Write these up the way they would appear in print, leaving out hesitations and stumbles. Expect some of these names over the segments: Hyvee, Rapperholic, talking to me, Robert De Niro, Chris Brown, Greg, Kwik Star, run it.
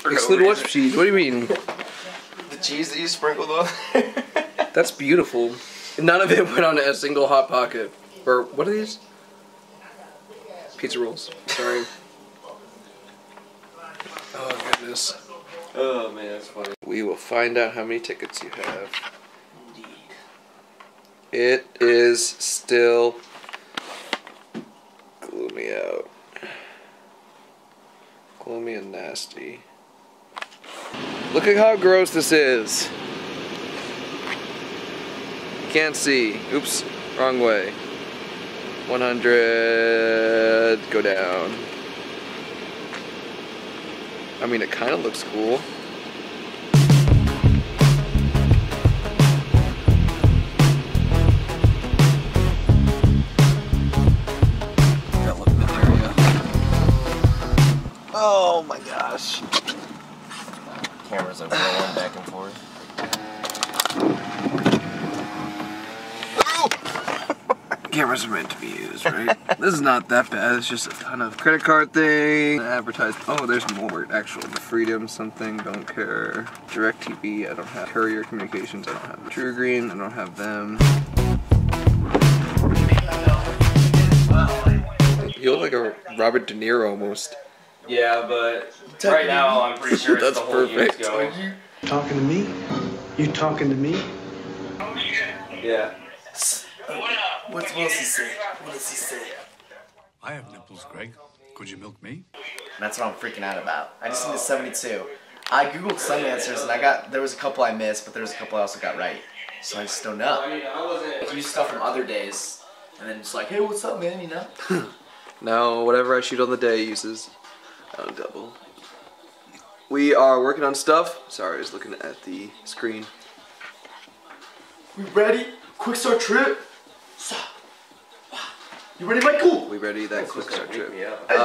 For exclude no what cheese? What do you mean? The cheese that you sprinkled on. That's beautiful. None of it went on a single Hot Pocket. Or what are these? Pizza rolls. Sorry. Oh goodness. Oh man, that's funny. We will find out how many tickets you have. Indeed. It is still gloomy out. Gloomy and nasty. Look at how gross this is. Can't see. Oops, wrong way. 100, go down. I mean, it kind of looks cool. Oh my gosh. Camera's like rolling back and forth. Cameras are meant to be used, right? This is not that bad. It's just a ton of credit card thing. Advertised. Oh, there's more. Actual Freedom something. Don't care. Direct TV. I don't have Courier Communications. I don't have True Green. I don't have them. You look like a Robert De Niro almost. Yeah, but right now I'm pretty sure it's that's the whole perfect. Going. Talking to me? You talking to me? Yeah. What's Wilson say? What does he say? I have nipples, Greg. Could you milk me? That's what I'm freaking out about. I just need a 72. I googled some answers and I got, there was a couple I missed, but there was a couple I also got right. So I just don't know. I use stuff from other days and then just like, hey, what's up, man? You know? No, whatever I shoot on the day uses on double. We are working on stuff. Sorry, I was looking at the screen. We ready? Kwik Star trip. You ready, Michael? We ready that Kwik Star trip. I'm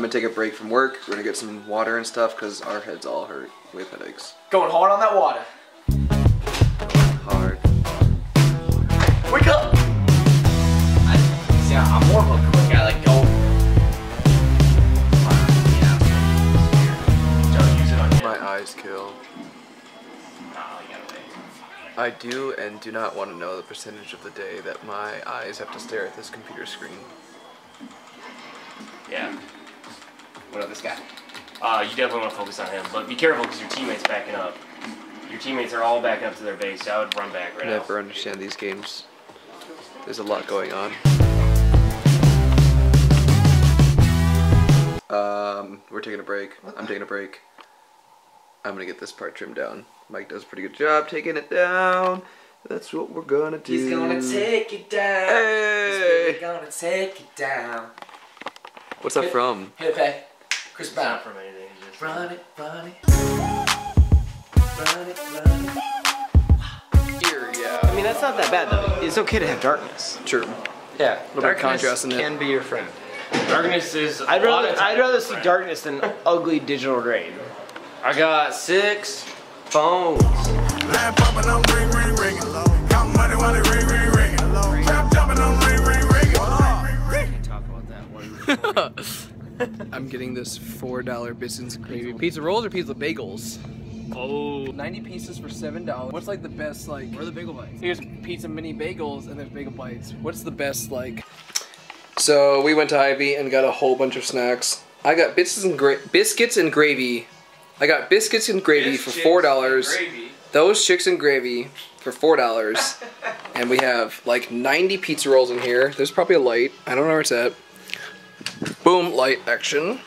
gonna take a break from work. We're gonna get some water and stuff because our heads all hurt. We have headaches. Going hard on that water. Hard. Wake up! See, I'm more of a quick guy. Like go. Don't use it on you. My eyes kill. I do and do not want to know the percentage of the day that my eyes have to stare at this computer screen. Yeah. What about this guy? You definitely want to focus on him, but be careful because your teammates backing up. Your teammates are all backing up to their base, so I would run back right now. I never understand these games. There's a lot going on. We're taking a break. I'm taking a break. I'm gonna get this part trimmed down. Mike does a pretty good job taking it down. That's what we're gonna do. He's gonna take it down. Hey! He's gonna take it down. What's that from? Hyvee. Chris Brown. From anything. Just run it, run it. Run it, run it. Here, yeah. I mean, that's not that bad though. It's okay to have darkness. True. Yeah. A little bit of contrast in it. Can be your friend. Darkness is. I'd rather see darkness than ugly digital rain. I got 6 phones. I'm getting this $4 Bison's gravy. Pizza rolls or pizza bagels? Oh. 90 pieces for $7. What's like the best like? Where are the bagel bites? Here's pizza mini bagels and there's bagel bites. What's the best like? So we went to Hyvee and got a whole bunch of snacks. I got biscuits and gravy. I got biscuits and gravy for $4. Those chicks and gravy for $4. And we have like 90 pizza rolls in here. There's probably a light. I don't know where it's at. Boom, light action.